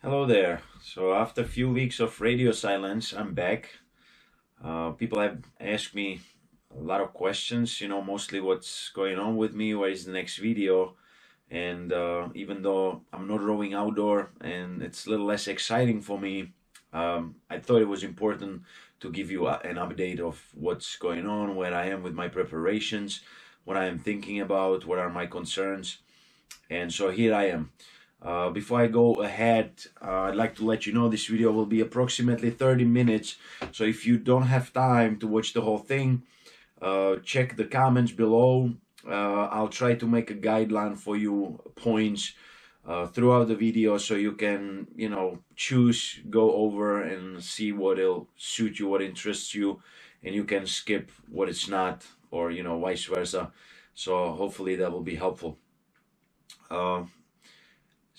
Hello there. So after a few weeks of radio silence, I'm back. People have asked me a lot of questions, you know, mostly what's going on with me, where is the next video. And even though I'm not rowing outdoor and it's a little less exciting for me, I thought it was important to give you an update of what's going on, where I am with my preparations, what I am thinking about, what are my concerns. And so here I am. Before I go ahead, I'd like to let you know this video will be approximately 30 minutes. So if you don't have time to watch the whole thing, check the comments below. I'll try to make a guideline for you, points throughout the video, so you can, you know, choose, go over and see what'll suit you, what interests you, and you can skip what it's not, or, you know, vice versa. So hopefully that will be helpful.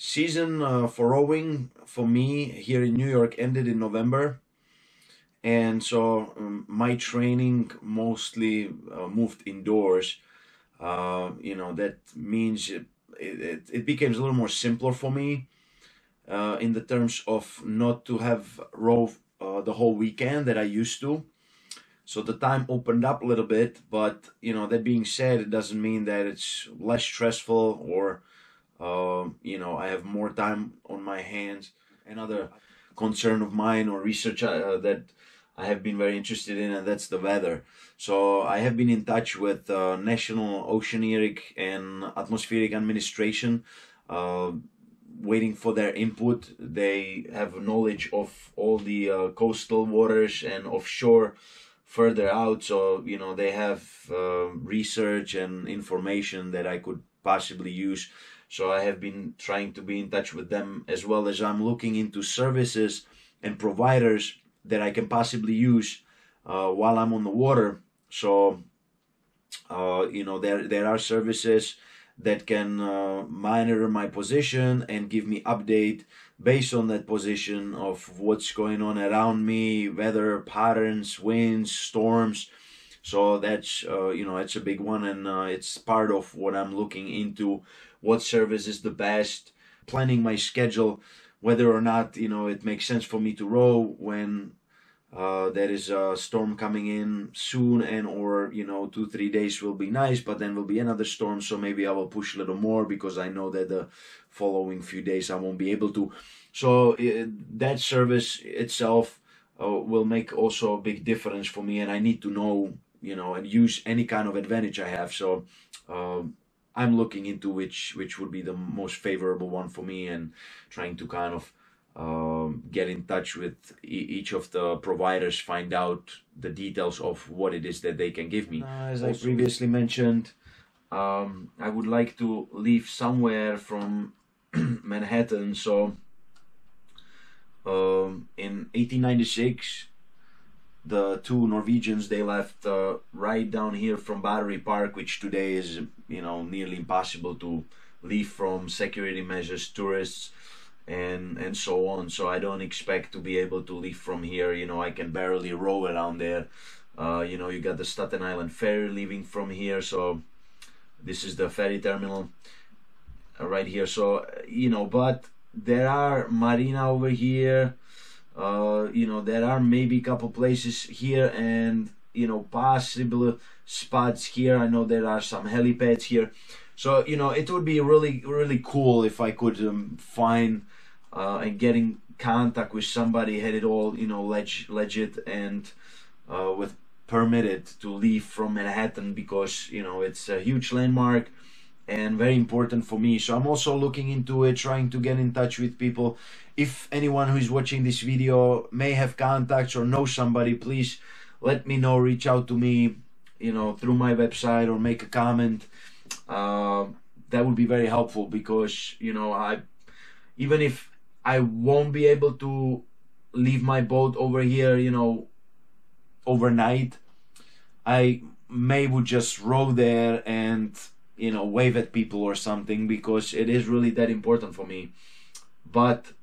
Season for rowing for me here in New York ended in November, and so my training mostly moved indoors. You know, that means it becomes a little more simpler for me in the terms of not to have row the whole weekend that I used to. So the time opened up a little bit, but, you know, that being said, it doesn't mean that it's less stressful or, you know, I have more time on my hands. Another concern of mine or research that I have been very interested in, and that's the weather. So I have been in touch with National Oceanic and Atmospheric Administration, waiting for their input. They have knowledge of all the coastal waters and offshore further out. So, you know, they have research and information that I could possibly use. So I have been trying to be in touch with them, as well as I'm looking into services and providers that I can possibly use while I'm on the water. So, you know, there are services that can monitor my position and give me update based on that position of what's going on around me, weather patterns, winds, storms. So that's, you know, it's a big one, and it's part of what I'm looking into, what service is the best, planning my schedule, whether or not, you know, it makes sense for me to row when there is a storm coming in soon, and or, you know, 2-3 days will be nice, but then will be another storm, so maybe I will push a little more because I know that the following few days I won't be able to. So that service itself will make also a big difference for me, and I need to know, you know, and use any kind of advantage I have. So I'm looking into which would be the most favorable one for me, and trying to kind of get in touch with each of the providers, find out the details of what it is that they can give me. As I previously mentioned, I would like to leave somewhere from Manhattan. So in 1896, the two Norwegians, they left right down here from Battery Park, which today is, you know, nearly impossible to leave from security measures, tourists, and so on. So I don't expect to be able to leave from here. You know, I can barely row around there. You know, you got the Staten Island ferry leaving from here. So this is the ferry terminal right here. So, you know, but there are marina over here. You know, there are maybe a couple places here, and, you know, possible spots here. I know there are some helipads here. So, you know, it would be really, really cool if I could find and get in contact with somebody, had it all, you know, legit and with permitted to leave from Manhattan, because, you know, it's a huge landmark and very important for me. So I'm also looking into it, trying to get in touch with people. If anyone who is watching this video may have contacts or know somebody, please let me know, reach out to me, you know, through my website, or make a comment. That would be very helpful, because, you know, even if I won't be able to leave my boat over here, you know, overnight, I would just row there and, you know, wave at people or something, because it is really that important for me. But,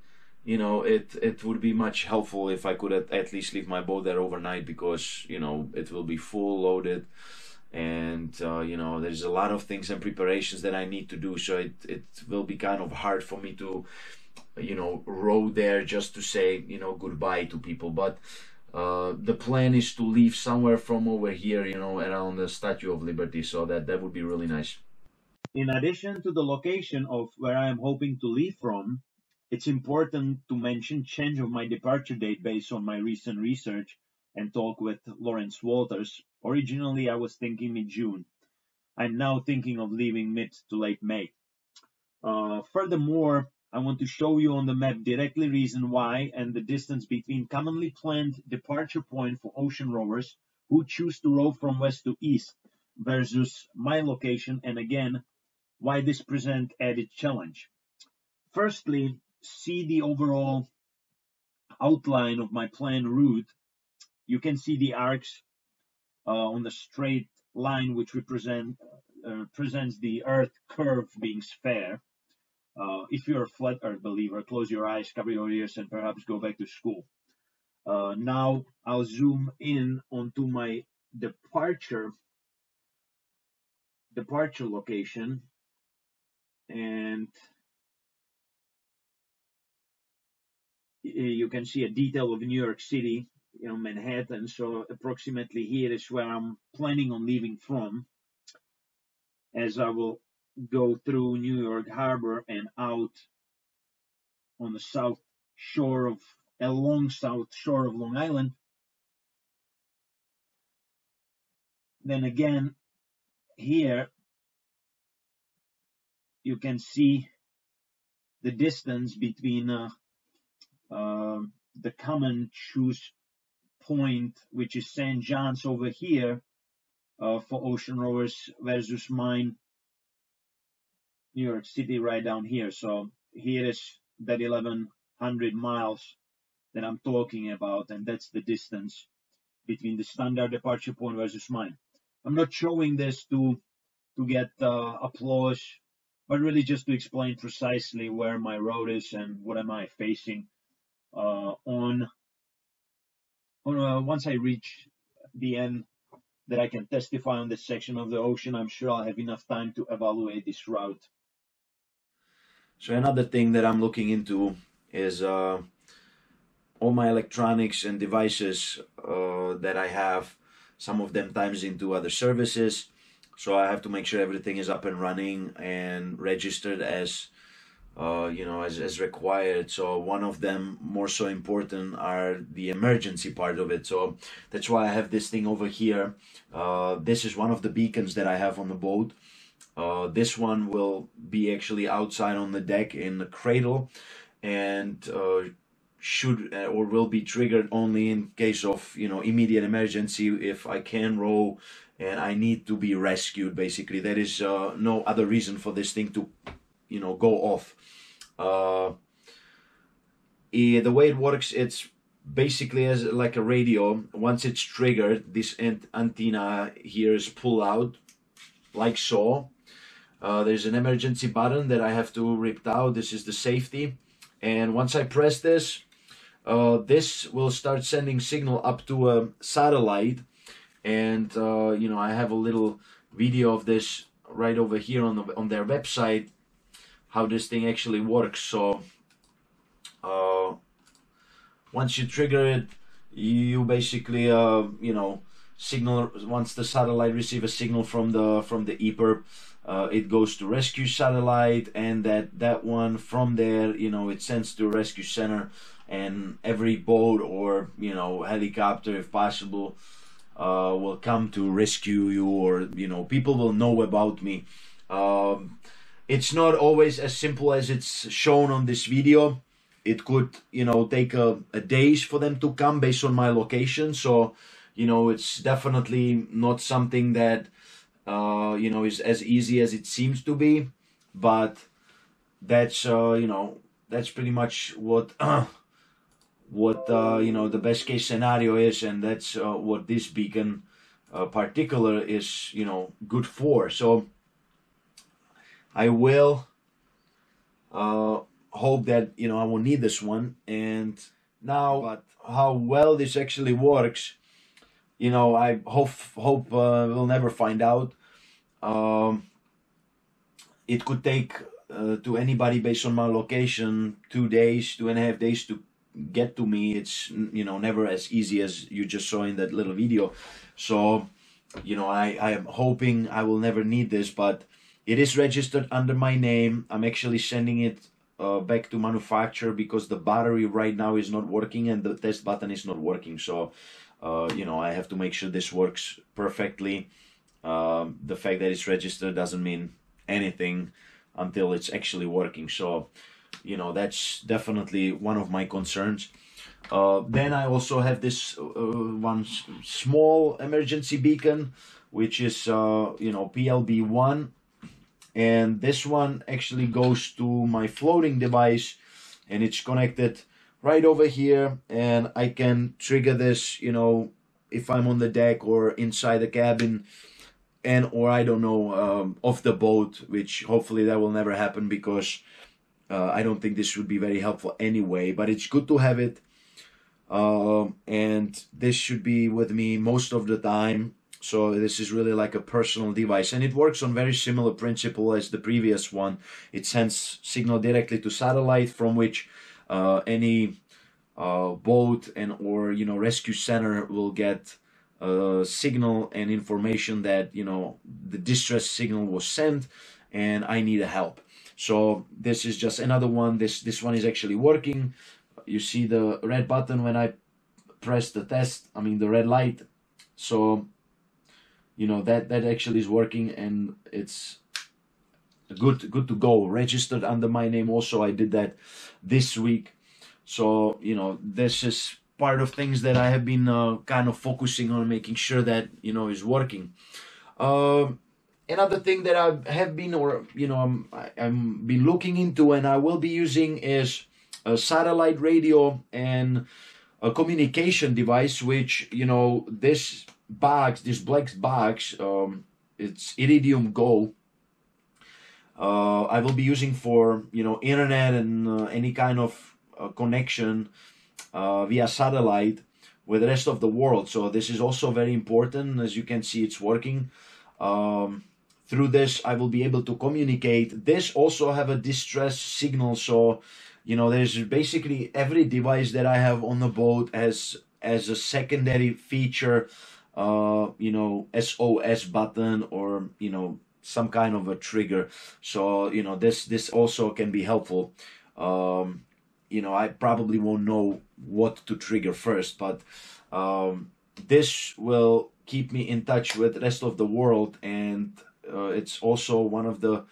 you know, it would be much helpful if I could at least leave my boat there overnight, because, you know, it will be full loaded, and you know, there's a lot of things and preparations that I need to do. So it will be kind of hard for me to row there just to say, goodbye to people. But the plan is to leave somewhere from over here, around the Statue of Liberty. So that would be really nice. In addition to the location of where I am hoping to leave from, it's important to mention change of my departure date based on my recent research and talk with Lawrence Walters. Originally, I was thinking mid-June. I'm now thinking of leaving mid to late May. Furthermore, I want to show you on the map directly reason why and the distance between commonly planned departure point for ocean rowers who choose to row from west to east versus my location, and again, why this presents added challenge. Firstly, see the overall outline of my planned route. You can see the arcs on the straight line, which represents the Earth curve being sphere. If you're a flat Earth believer, close your eyes, cover your ears, and perhaps go back to school. Now I'll zoom in onto my departure location, and you can see a detail of New York City, Manhattan. So approximately here is where I'm planning on leaving from, as I will go through New York Harbor and out on the south shore of Long Island. Then again, here you can see the distance between the common choose point, which is St. John's over here for ocean rowers, versus mine, New York City, right down here. So here is that 1,100 miles that I'm talking about, and that's the distance between the standard departure point versus mine. I'm not showing this to get applause, but really just to explain precisely where my road is and what am I facing once I reach the end, that I can testify on this section of the ocean. I'm sure I'll have enough time to evaluate this route. So another thing that I'm looking into is all my electronics and devices that I have, some of them times into other services. So I have to make sure everything is up and running and registered as required. So one of them, more so important, are the emergency part of it. So that's why I have this thing over here. This is one of the beacons that I have on the boat. This one will be actually outside on the deck in the cradle, and should or will be triggered only in case of immediate emergency, if I can row and I need to be rescued. Basically, there is no other reason for this thing to go off. The way it works, it's basically as like a radio. Once it's triggered, this antenna here is pulled out, like so. There's an emergency button that I have to rip out. This is the safety, and once I press this, this will start sending signal up to a satellite, and I have a little video of this right over here on their website, how this thing actually works. So once you trigger it, you basically signal. Once the satellite receives a signal from the EPIRB, it goes to rescue satellite, and that one from there, it sends to rescue center, and every boat or helicopter, if possible, will come to rescue you, or people will know about me. It's not always as simple as it's shown on this video. It could, take a days for them to come based on my location. So, it's definitely not something that, is as easy as it seems to be. But that's pretty much what, the best case scenario is. And that's what this beacon particular is, good for. So I will hope that, I will need this one. And now, but how well this actually works, I hope we'll never find out. It could take to anybody based on my location 2 days, 2.5 days to get to me. It's, you know, never as easy as you just saw in that little video. So, you know, I am hoping I will never need this, but it is registered under my name. I'm actually sending it back to manufacturer because the battery right now is not working and the test button is not working. So, you know, I have to make sure this works perfectly. The fact that it's registered doesn't mean anything until it's actually working. So, you know, that's definitely one of my concerns. Then I also have this one small emergency beacon, which is, you know, PLB1. And this one actually goes to my floating device and it's connected right over here. And I can trigger this, you know, if I'm on the deck or inside the cabin and, or I don't know, off the boat, which hopefully that will never happen because I don't think this would be very helpful anyway, but it's good to have it. And this should be with me most of the time. So this is really like a personal device, and it works on very similar principle as the previous one. It sends signal directly to satellite, from which any boat and or, you know, rescue center will get a signal and information that, you know, the distress signal was sent and I need a help. So this is just another one. This one is actually working. You see the red button when I press the test, I mean the red light. So, you know, that actually is working and it's good to go. Registered under my name also. I did that this week. So, you know, this is part of things that I have been kind of focusing on, making sure that, you know, is working. Another thing that I have been, or, you know, I'm been looking into and I will be using is a satellite radio and a communication device, which, you know, this box, this black box, it's Iridium Go. I will be using for, you know, internet and any kind of connection via satellite with the rest of the world. So this is also very important. As you can see, it's working. Through this, I will be able to communicate. This also have a distress signal, so, you know, there's basically every device that I have on the boat as a secondary feature, you know, SOS button or, you know, some kind of a trigger. So, you know, this also can be helpful. You know, I probably won't know what to trigger first, but this will keep me in touch with the rest of the world, and it's also one of the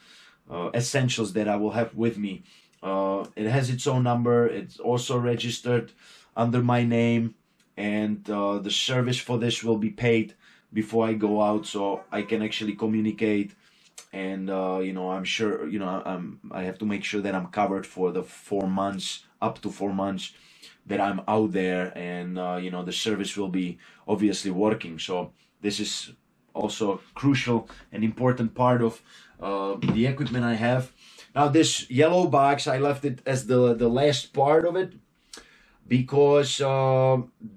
essentials that I will have with me. It has its own number. It's also registered under my name, and the service for this will be paid before I go out, so I can actually communicate. And you know, I'm sure, you know, I have to make sure that I'm covered for the 4 months, up to 4 months that I'm out there, and you know, the service will be obviously working. So this is also crucial and important part of the equipment I have. Now this yellow box, I left it as the last part of it because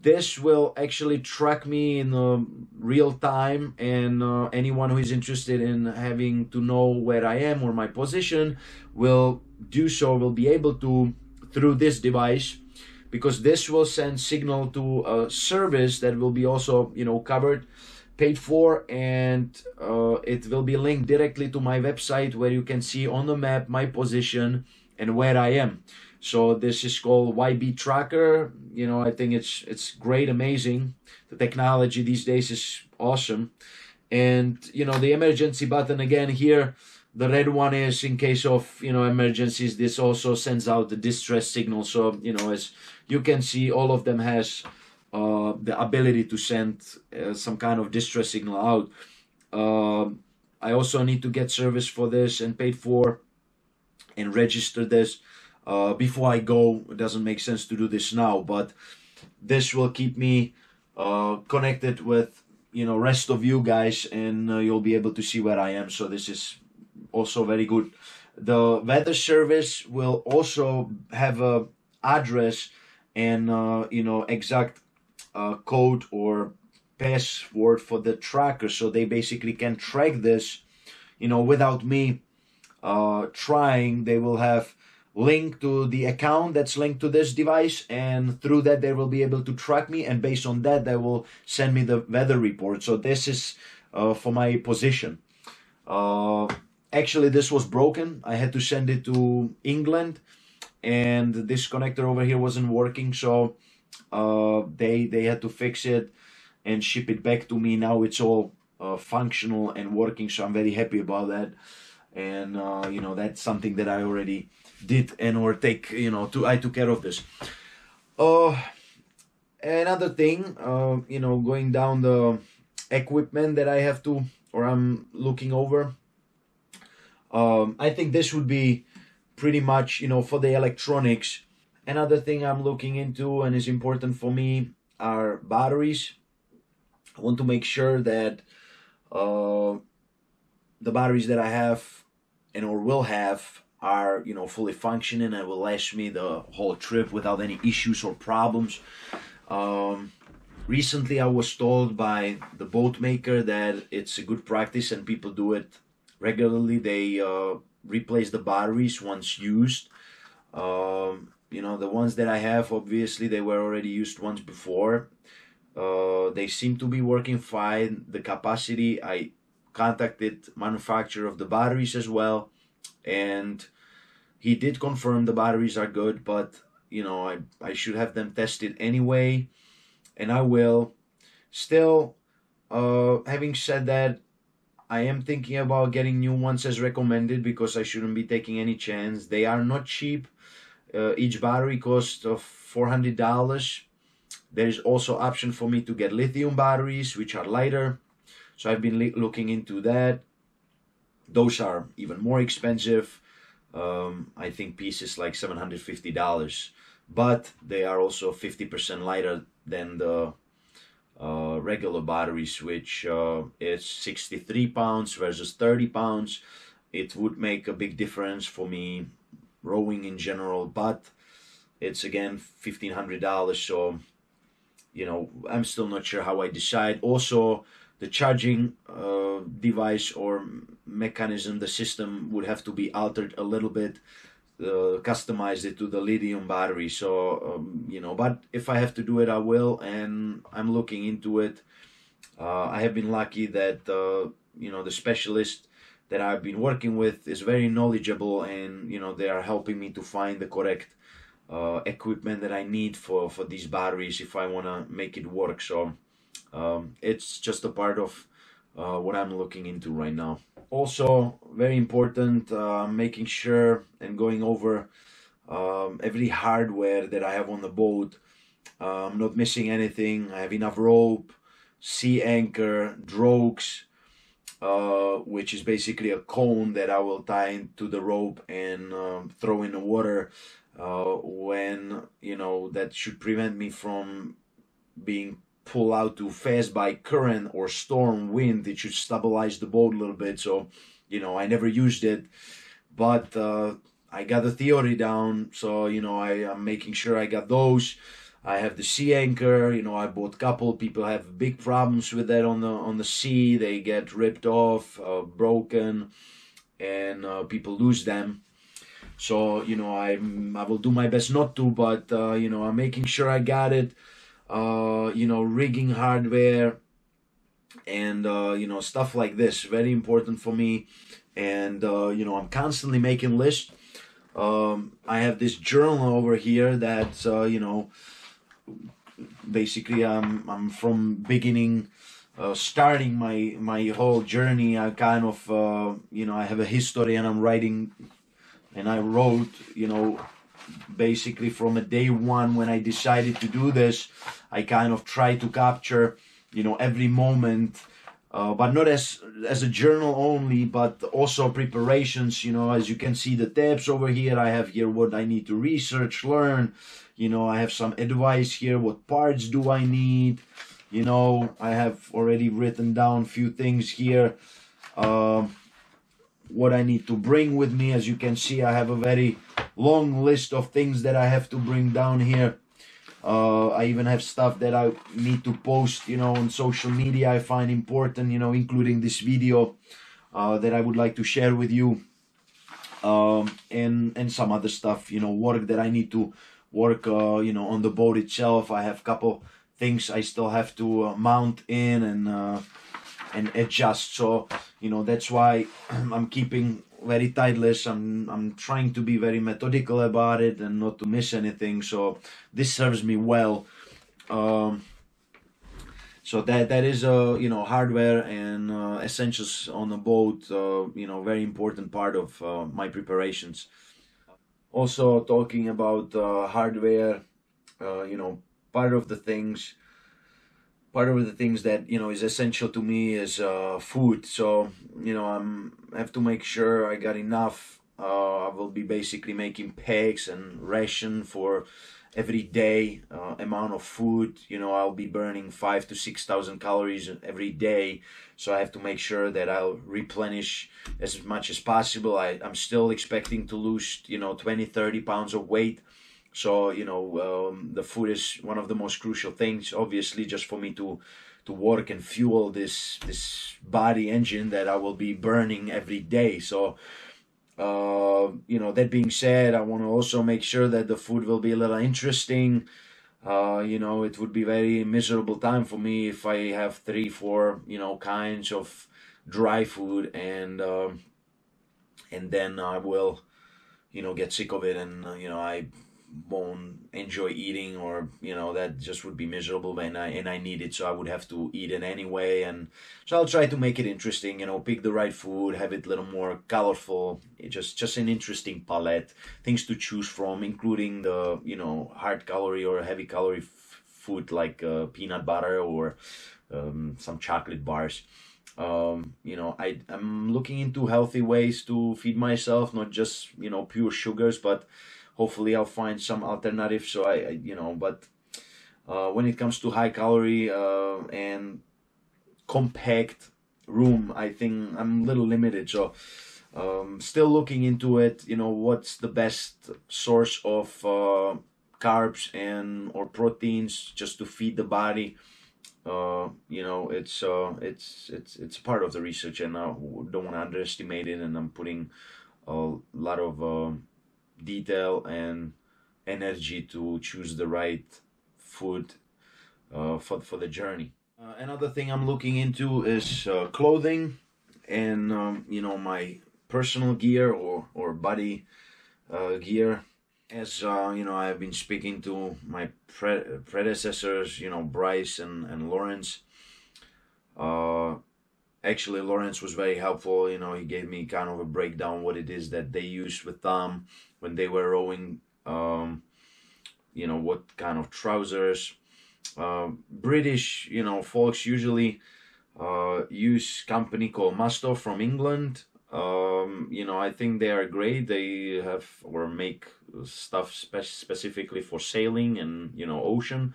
this will actually track me in real time, and anyone who is interested in having to know where I am or my position will do so, will be able to through this device, because this will send signal to a service that will be also, you know, covered, paid for, and it will be linked directly to my website where you can see on the map my position and where I am. So this is called YB Tracker. You know, I think it's great, amazing. The technology these days is awesome. And, you know, the emergency button again here, the red one is in case of, you know, emergencies. This also sends out the distress signal. So, you know, as you can see, all of them has the ability to send some kind of distress signal out. I also need to get service for this and paid for and register this before I go. It doesn't make sense to do this now, but this will keep me connected with, you know, rest of you guys, and you'll be able to see where I am. So this is also very good. The weather service will also have a address and you know, exact code or password for the tracker, so they basically can track this, you know, without me trying, they will have link to the account that's linked to this device, and through that they will be able to track me, and based on that they will send me the weather report. So this is for my position. Actually this was broken. I had to send it to England, and this connector over here wasn't working, so they had to fix it and ship it back to me. Now it's all functional and working, so I'm very happy about that. And you know, that's something that I already did and I took care of this. Another thing, you know, going down the equipment that I have to, or I'm looking over, I think this would be pretty much, you know, for the electronics. Another thing I'm looking into and is important for me are batteries. I want to make sure that the batteries that I have and or will have are, you know, fully functioning and will last me the whole trip without any issues or problems. Recently I was told by the boat maker that it's a good practice and people do it regularly. They replace the batteries once used. You know, the ones that I have, obviously they were already used once before. They seem to be working fine. The capacity, I contacted manufacturer of the batteries as well, and he did confirm the batteries are good, but you know, I should have them tested anyway, and I will. Still, having said that, I am thinking about getting new ones as recommended, because I shouldn't be taking any chance. They are not cheap. Each battery costs $400. There's also option for me to get lithium batteries, which are lighter. So I've been looking into that. Those are even more expensive. I think pieces like $750, but they are also 50% lighter than the regular batteries, which is 63 pounds versus 30 pounds. It would make a big difference for me rowing in general, but it's again $1,500. So, you know, I'm still not sure how I decide. Also, the charging device or mechanism, the system would have to be altered a little bit, customized it to the lithium battery. So, you know, but if I have to do it, I will, and I'm looking into it. I have been lucky that, you know, the specialist that I've been working with is very knowledgeable, and, you know, they are helping me to find the correct equipment that I need for these batteries if I want to make it work. So, it's just a part of what I'm looking into right now. Also, very important, making sure and going over every hardware that I have on the boat. I'm not missing anything. I have enough rope, sea anchor, drogues, which is basically a cone that I will tie into the rope and throw in the water when, you know, that should prevent me from being pull out too fast by current or storm wind. It should stabilize the boat a little bit. So, you know, I never used it, but I got the theory down. So, you know, I'm making sure I got those. I have the sea anchor. You know, I bought a couple. People have big problems with that on the sea. They get ripped off, broken, and people lose them. So, you know, I will do my best not to, but, you know, I'm making sure I got it. You know, rigging hardware and, you know, stuff like this, very important for me. And, you know, I'm constantly making lists. I have this journal over here that, you know, basically I'm from beginning, starting my whole journey. I kind of, you know, I have a history, and I'm writing, and I wrote, you know, basically from a day one when I decided to do this. I kind of try to capture, you know, every moment, but not as a journal only, but also preparations. You know, as you can see the tabs over here, I have here what I need to research, learn. You know, I have some advice here. What parts do I need? You know, I have already written down a few things here. What I need to bring with me. As you can see, I have a very long list of things that I have to bring down here. I even have stuff that I need to post, you know, on social media I find important, you know, including this video that I would like to share with you. and some other stuff, you know, work that I need to work, you know, on the boat itself. I have a couple things I still have to mount in and adjust. So, you know, that's why I'm keeping very tight list. I'm trying to be very methodical about it and not to miss anything. So this serves me well. So that is you know, hardware and essentials on a boat, you know, very important part of my preparations. Also talking about hardware, you know, part of the things that, you know, is essential to me is food. So, you know, I have to make sure I got enough. I will be basically making pegs and ration for every day amount of food. You know, I'll be burning 5,000 to 6,000 calories every day, so I have to make sure that I'll replenish as much as possible. I'm still expecting to lose, you know, 20-30 pounds of weight, so, you know, the food is one of the most crucial things, obviously, just for me to work and fuel this body engine that I will be burning every day. So you know, that being said, I want to also make sure that the food will be a little interesting. You know, it would be very miserable time for me if I have 3-4, you know, kinds of dry food, and then I will, you know, get sick of it, and you know, I won't enjoy eating, or, you know, that just would be miserable, and I need it, so I would have to eat it anyway. And so I'll try to make it interesting, you know, pick the right food, have it a little more colorful, just an interesting palette, things to choose from, including the, you know, hard calorie or heavy calorie food like peanut butter or some chocolate bars. You know, I'm looking into healthy ways to feed myself, not just, you know, pure sugars, but hopefully I'll find some alternatives. So I you know, but when it comes to high calorie and compact room, I think I'm a little limited. So still looking into it, you know, what's the best source of carbs and or proteins just to feed the body. You know, it's part of the research, and I don't want to underestimate it, and I'm putting a lot of detail and energy to choose the right food for the journey. Another thing I'm looking into is clothing and you know, my personal gear or body gear. As you know, I've been speaking to my predecessors, you know, Bryce and Lawrence. Actually, Lawrence was very helpful. You know, he gave me kind of a breakdown what it is that they used with them when they were rowing, you know, what kind of trousers. British, you know, folks usually use company called Musto from England. You know, I think they are great. They have or make stuff specifically for sailing and, you know, ocean.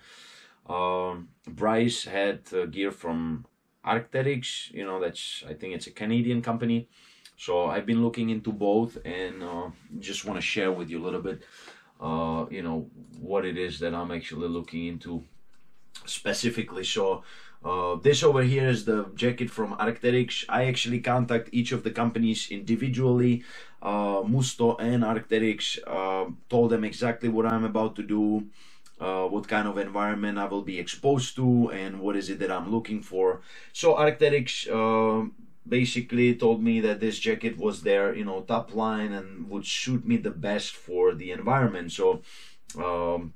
Bryce had gear from Arc'teryx, you know, I think it's a Canadian company. So I've been looking into both, and just want to share with you a little bit, you know, what it is that I'm actually looking into specifically. So this over here is the jacket from Arc'teryx. I actually contact each of the companies individually, Musto and Arc'teryx, told them exactly what I'm about to do, what kind of environment I will be exposed to, and what is it that I'm looking for. So Arc'teryx basically told me that this jacket was their, you know, top line and would suit me the best for the environment. So I'm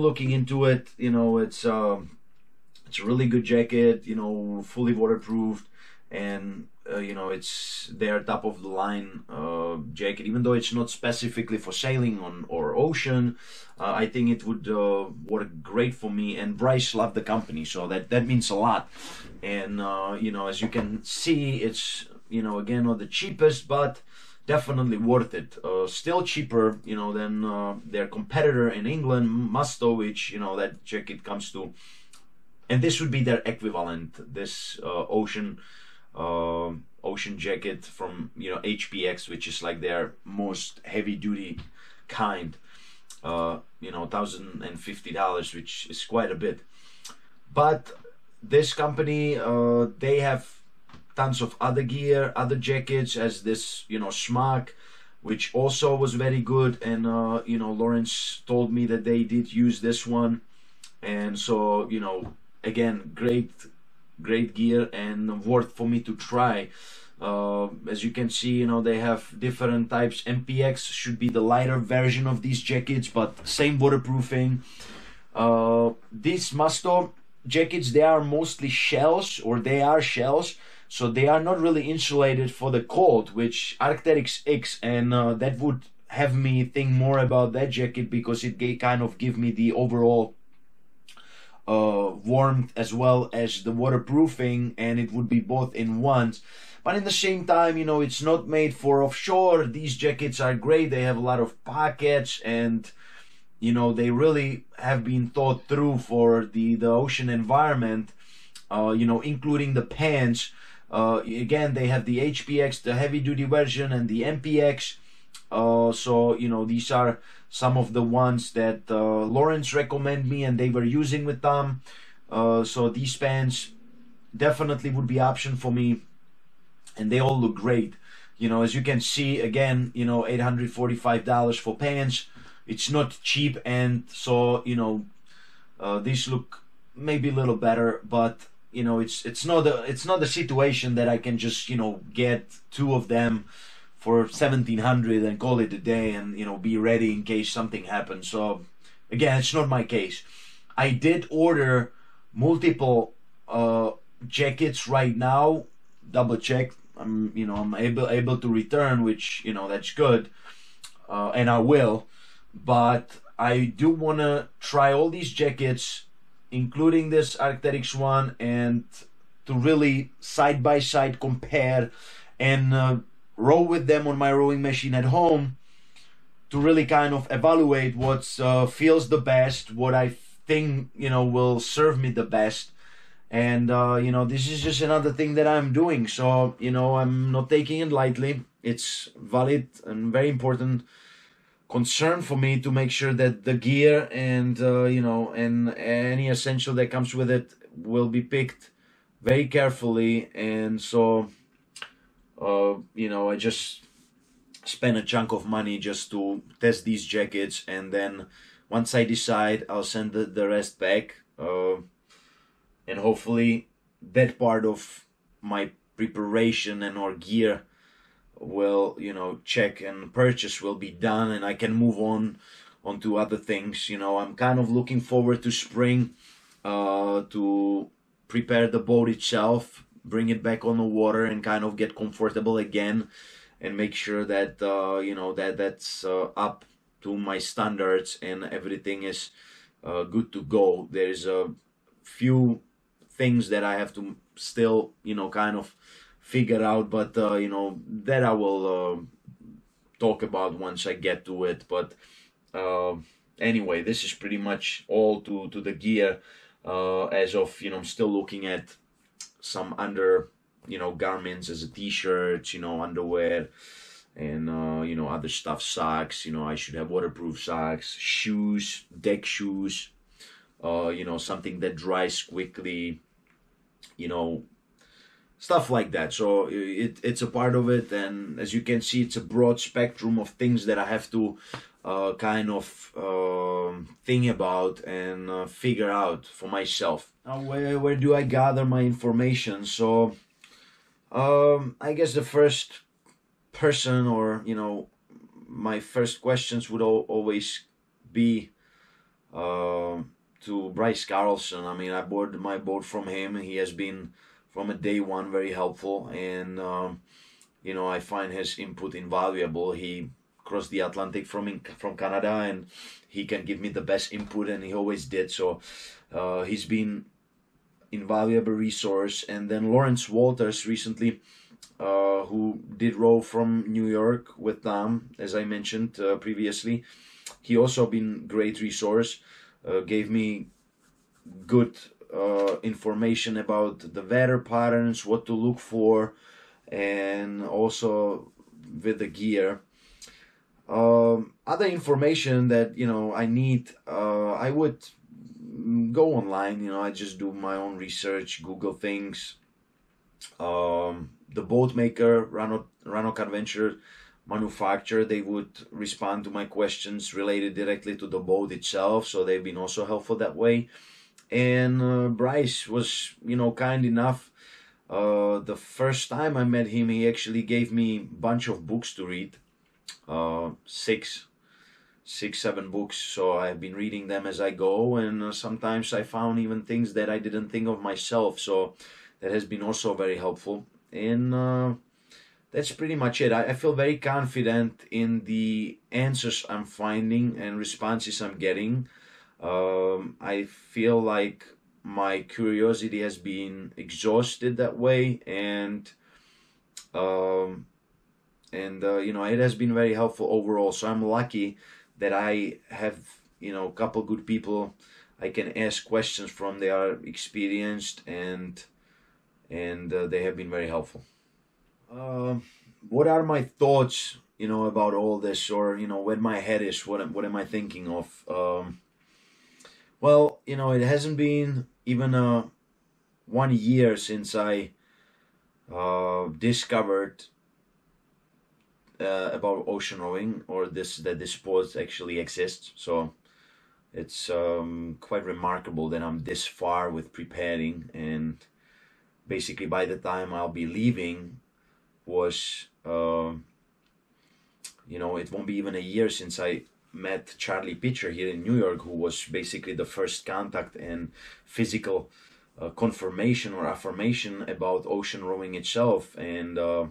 looking into it. You know, it's a really good jacket, you know, fully waterproofed, and you know, it's their top of the line jacket, even though it's not specifically for sailing on or ocean. I think it would work great for me, and Bryce loved the company, so that means a lot. And you know, as you can see, it's, you know, again, not the cheapest, but definitely worth it. Still cheaper, you know, than their competitor in England, Musto, which, you know, that jacket comes to, and this would be their equivalent, this ocean jacket from, you know, HPX, which is like their most heavy duty kind, you know, $1,050, which is quite a bit. But this company, they have tons of other gear, other jackets, as this, you know, smock, which also was very good. And you know, Lawrence told me that they did use this one, and so, you know, again, great gear and worth for me to try. As you can see, you know, they have different types. MPX should be the lighter version of these jackets, but same waterproofing. These Musto jackets, they are mostly shells, or they are shells, so they are not really insulated for the cold, which Arc'teryx X, and that would have me think more about that jacket, because it kind of give me the overall warmth as well as the waterproofing, and it would be both in one. But in the same time, you know, it's not made for offshore. These jackets are great, they have a lot of pockets, and you know, they really have been thought through for the ocean environment, you know, including the pants. Again, they have the HPX, the heavy duty version, and the MPX. So, you know, these are some of the ones that Lawrence recommended me, and they were using with them. So these pants definitely would be option for me, and they all look great. You know, as you can see, again, you know, $845 for pants. It's not cheap, and so, you know, these look maybe a little better, but you know, it's not the situation that I can just, you know, get two of them for $1,700 and call it a day, and you know, be ready in case something happens. So again, it's not my case. I did order multiple jackets right now. Double check. I'm able to return, which, you know, that's good, and I will. But I do want to try all these jackets, including this Arc'teryx one, and to really side by side compare and row with them on my rowing machine at home, to really kind of evaluate what feels the best, what I think, you know, will serve me the best. And you know, this is just another thing that I'm doing, so you know, I'm not taking it lightly. It's valid and very important concern for me to make sure that the gear and you know, and any essential that comes with it will be picked very carefully. And so you know, I just spent a chunk of money just to test these jackets, and then once I decide, I'll send the rest back, and hopefully that part of my preparation and or gear will, you know, check and purchase will be done, and I can move on to other things. You know, I'm kind of looking forward to spring, to prepare the boat itself, bring it back on the water, and kind of get comfortable again, and make sure that you know, that's up to my standards, and everything is good to go. There's a few things that I have to still, you know, kind of figure out, but you know, that I will talk about once I get to it. But anyway, this is pretty much all to the gear, as of, you know, I'm still looking at some under, you know, garments as a t-shirt, you know, underwear, and you know, other stuff, socks. You know, I should have waterproof socks, shoes, deck shoes, you know, something that dries quickly, you know, stuff like that. So it's a part of it, and as you can see, it's a broad spectrum of things that I have to kind of think about and figure out for myself. Now, where do I gather my information? So I guess the first person, or you know, my first questions would always be to Bryce Carlson. I mean, I bought my boat from him, and he has been from a day one very helpful, and you know, I find his input invaluable. He crossed the Atlantic from Canada, and he can give me the best input, and he always did. So he's been invaluable resource. And then Lawrence Walters recently, who did row from New York with Tom, as I mentioned previously. He also been great resource, gave me good information about the weather patterns, what to look for, and also with the gear. Other information that, you know, I need, I would go online. You know, I just do my own research, Google things. The boat maker Rano Carventure manufacturer. They would respond to my questions related directly to the boat itself, so they've been also helpful that way. And Bryce was, you know, kind enough. The first time I met him, he actually gave me a bunch of books to read, six, seven books. So I've been reading them as I go, and sometimes I found even things that I didn't think of myself. So that has been also very helpful. And that's pretty much it. I feel very confident in the answers I'm finding and responses I'm getting. I feel like my curiosity has been exhausted that way, and you know, it has been very helpful overall. So I'm lucky that I have, you know, a couple good people I can ask questions from. They are experienced, and they have been very helpful. What are my thoughts, you know, about all this, or, you know, where my head is, what am I thinking of? Well, you know, it hasn't been even 1 year since I discovered about ocean rowing, or that this sport actually exists. So it's quite remarkable that I'm this far with preparing, and basically by the time I'll be leaving was, you know, it won't be even a year since I met Charlie Pitcher here in New York, who was basically the first contact and physical confirmation or affirmation about ocean rowing itself. And yeah,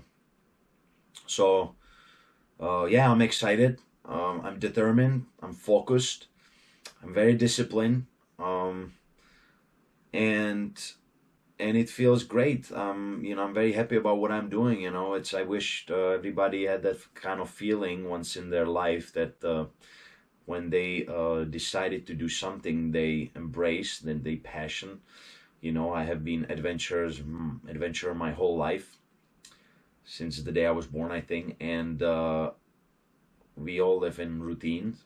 I'm excited. I'm determined. I'm focused. I'm very disciplined. And it feels great. You know, I'm very happy about what I'm doing. You know, it's, I wish everybody had that kind of feeling once in their life, that when they decided to do something, they embraced, then they passion. You know, I have been adventurer my whole life, since the day I was born, I think. And we all live in routines.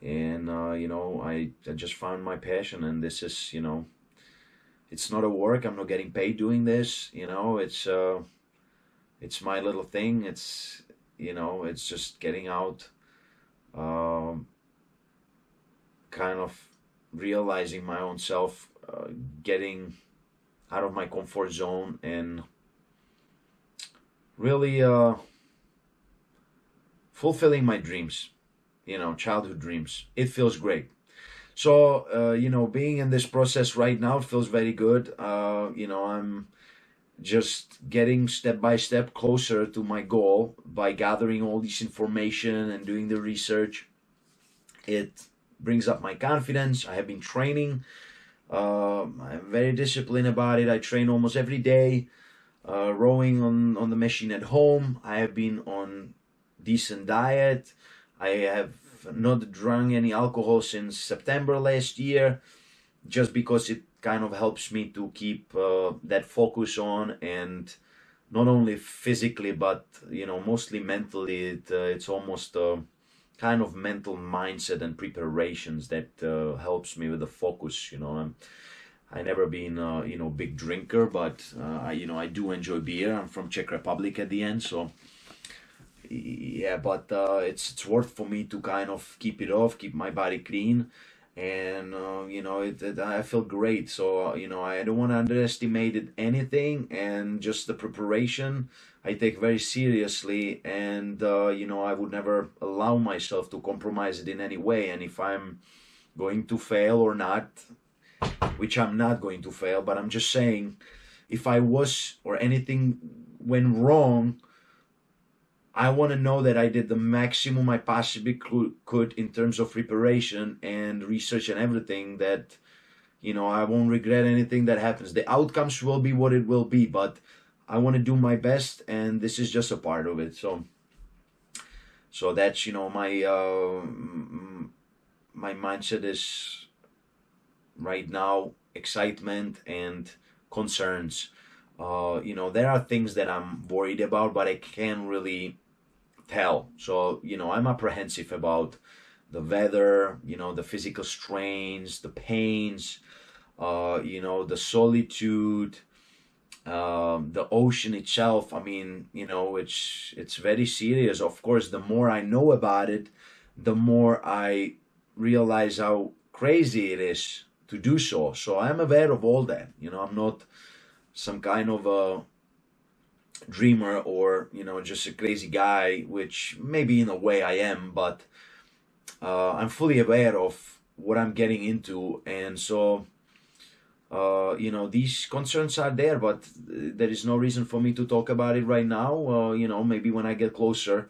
And, you know, I just found my passion, and this is, you know, it's not a work. I'm not getting paid doing this. You know, it's my little thing. It's, you know, it's just getting out, kind of realizing my own self, getting out of my comfort zone, and really fulfilling my dreams, you know, childhood dreams. It feels great. So, you know, being in this process right now, it feels very good. You know, I'm just getting step by step closer to my goal by gathering all this information and doing the research. It brings up my confidence. I have been training. I'm very disciplined about it. I train almost every day, rowing on the machine at home. I have been on decent diet. I have not drunk any alcohol since September last year, just because it kind of helps me to keep that focus on, and not only physically, but, you know, mostly mentally. It's almost a kind of mental mindset and preparations that helps me with the focus. You know, I never been you know, big drinker, but you know, I do enjoy beer. I'm from Czech Republic at the end, so yeah, but it's worth for me to kind of keep it off, keep my body clean, and you know, I feel great. So you know, I don't want to underestimate it anything, and just the preparation I take very seriously, and you know, I would never allow myself to compromise it in any way. And if I'm going to fail or not, which I'm not going to fail, but I'm just saying, if I was, or anything went wrong, I want to know that I did the maximum I possibly could in terms of preparation and research and everything, that, you know, I won't regret anything that happens. The outcomes will be what it will be, but I want to do my best, and this is just a part of it. So that's, you know, my mindset is right now excitement and concerns. You know, there are things that I'm worried about, but I can't really tell. So, you know, I'm apprehensive about the weather, you know, the physical strains, the pains, you know, the solitude, The ocean itself, I mean, you know, it's very serious. Of course, the more I know about it, the more I realize how crazy it is to do so. So I'm aware of all that. You know, I'm not some kind of a dreamer or, you know, just a crazy guy, which maybe in a way I am, but I'm fully aware of what I'm getting into. And so, you know, these concerns are there, but there is no reason for me to talk about it right now. You know, maybe when I get closer,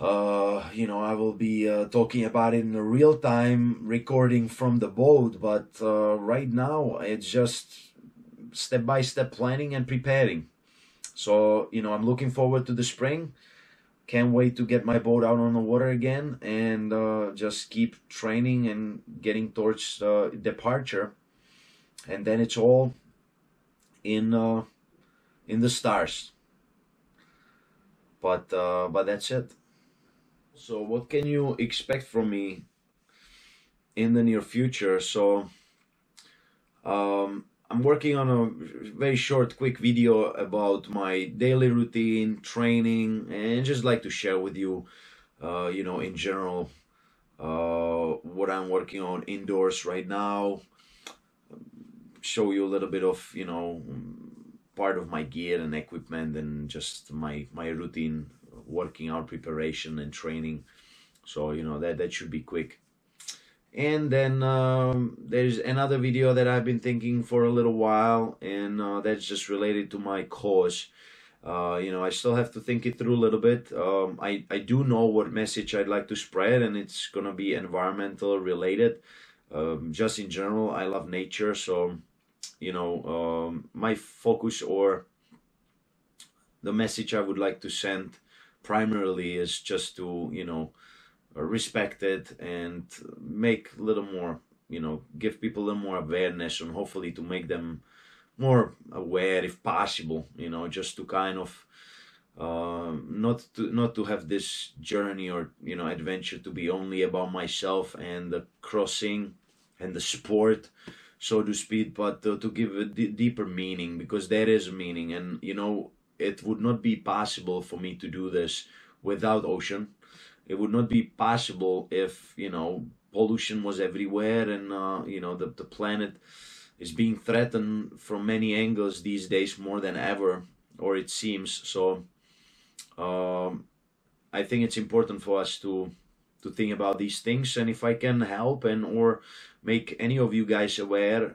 you know, I will be talking about it in a real time recording from the boat, but right now it's just step-by-step planning and preparing. So, you know, I'm looking forward to the spring. Can't wait to get my boat out on the water again and just keep training and getting towards departure. And then it's all in the stars. But that's it. So what can you expect from me in the near future? So I'm working on a very short, quick video about my daily routine, training, and just like to share with you, you know, in general, what I'm working on indoors right now. Show you a little bit of, you know, part of my gear and equipment and just my routine working out, preparation and training. So, you know, that should be quick. And then there's another video that I've been thinking for a little while, and that's just related to my cause. You know, I still have to think it through a little bit. I do know what message I'd like to spread, and it's gonna be environmental related. Just in general, I love nature, so, you know, my focus or the message I would like to send primarily is just to, you know, respect it and make a little more, you know, give people a little more awareness, and hopefully to make them more aware if possible, you know, just to kind of not to have this journey or, you know, adventure to be only about myself and the crossing and the sport, so to speak, but to give a deeper meaning, because there is a meaning. And, you know, it would not be possible for me to do this without ocean. It would not be possible if, you know, pollution was everywhere and, you know, the planet is being threatened from many angles these days more than ever, or it seems. So I think it's important for us to think about these things. And if I can help and or make any of you guys aware,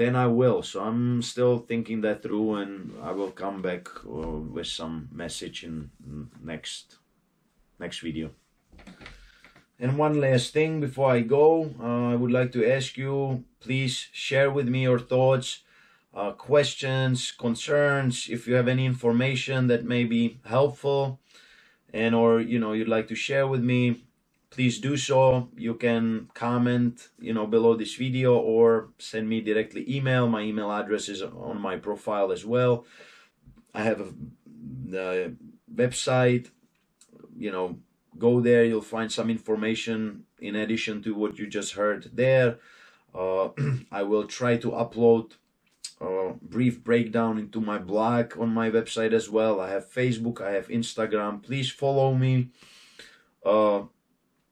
then I will. So I'm still thinking that through, and I will come back with some message in next video. And one last thing before I go, I would like to ask you, please share with me your thoughts, questions, concerns, if you have any information that may be helpful and or, you know, you'd like to share with me, please do so. You can comment, you know, below this video or send me directly email. My email address is on my profile as well. I have a website, you know, go there, you'll find some information in addition to what you just heard there. I will try to upload a brief breakdown into my blog on my website as well. I have Facebook, I have Instagram. Please follow me, and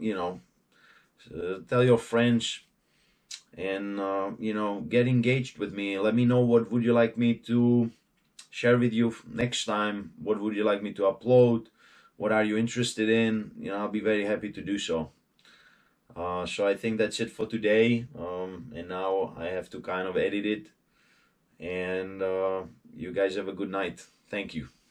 you know, tell your friends, and you know, get engaged with me. Let me know what would you like me to share with you next time. What would you like me to upload? What are you interested in? You know, I'll be very happy to do so. So I think that's it for today. And now I have to kind of edit it. And you guys have a good night. Thank you.